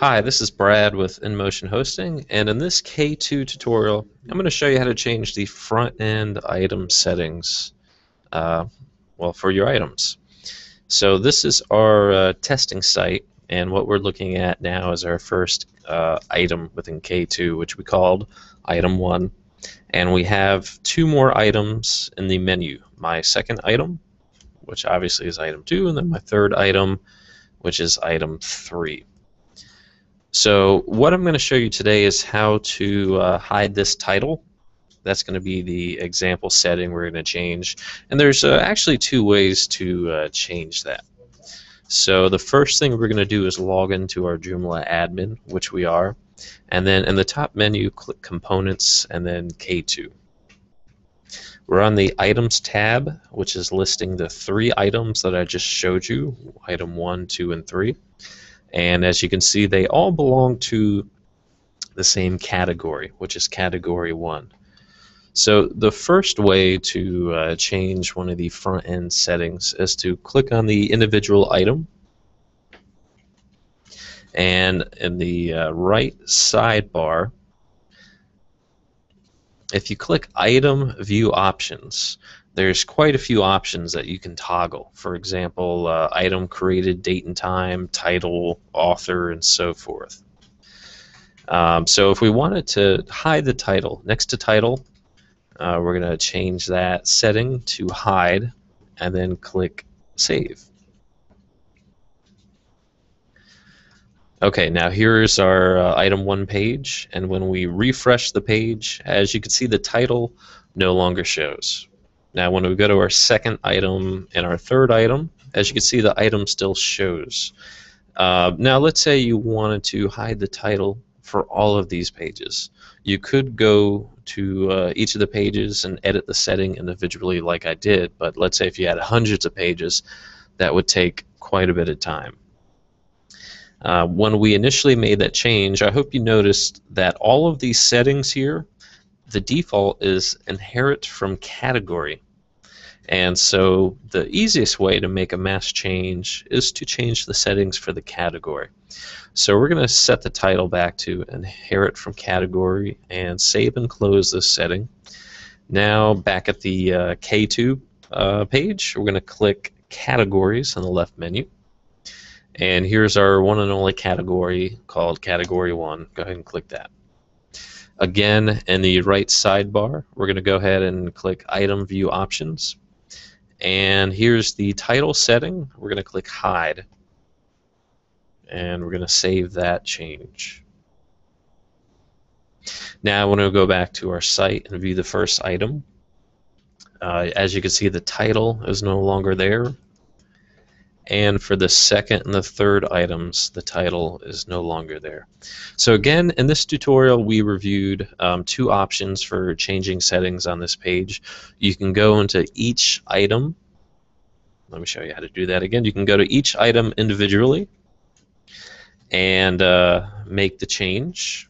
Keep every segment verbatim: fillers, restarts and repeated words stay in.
Hi, this is Brad with InMotion Hosting, and in this K two tutorial I'm going to show you how to change the front end item settings uh, well, for your items. So this is our uh, testing site, and what we're looking at now is our first uh, item within K two, which we called item one, and we have two more items in the menu. My second item, which obviously is item two, and then my third item, which is item three. So what I'm going to show you today is how to uh, hide this title. That's going to be the example setting we're going to change. And there's uh, actually two ways to uh, change that. So the first thing we're going to do is log into our Joomla admin, which we are. And then in the top menu, click Components and then K two. We're on the Items tab, which is listing the three items that I just showed you, item one, two, and three. And as you can see, they all belong to the same category, which is category one. So the first way to uh, change one of the front-end settings is to click on the individual item. And in the uh, right sidebar, if you click Item View Options, there's quite a few options that you can toggle. For example, uh, item created, date and time, title, author, and so forth. Um, so if we wanted to hide the title, next to title, uh, we're going to change that setting to hide and then click Save. Okay, now here's our uh, item one page, and when we refresh the page, as you can see, the title no longer shows. Now when we go to our second item and our third item, as you can see, the item still shows. Uh, now let's say you wanted to hide the title for all of these pages. You could go to uh, each of the pages and edit the setting individually like I did, but let's say if you had hundreds of pages, that would take quite a bit of time. Uh, when we initially made that change, I hope you noticed that all of these settings here, the default is inherit from category. And so the easiest way to make a mass change is to change the settings for the category. So we're going to set the title back to inherit from category and save and close this setting. Now back at the uh, K two uh, page, we're going to click Categories on the left menu. And here's our one and only category called Category one. Go ahead and click that. Again, in the right sidebar, we're going to go ahead and click Item View Options. And here's the title setting. We're going to click Hide. And we're going to save that change. Now we're going to go back to our site and view the first item. Uh, as you can see, the title is no longer there. And for the second and the third items, the title is no longer there. So again, in this tutorial, we reviewed um, two options for changing settings on this page. You can go into each item. Let me show you how to do that again. You can go to each item individually and uh, make the change.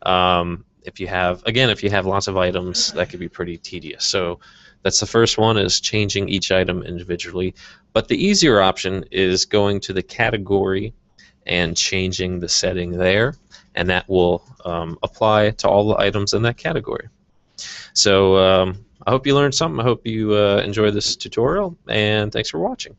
Um, if you have, again, if you have lots of items, that could be pretty tedious. So that's the first one, is changing each item individually. But the easier option is going to the category and changing the setting there, and that will um, apply to all the items in that category. So um, I hope you learned something. I hope you uh, enjoy this tutorial, and thanks for watching.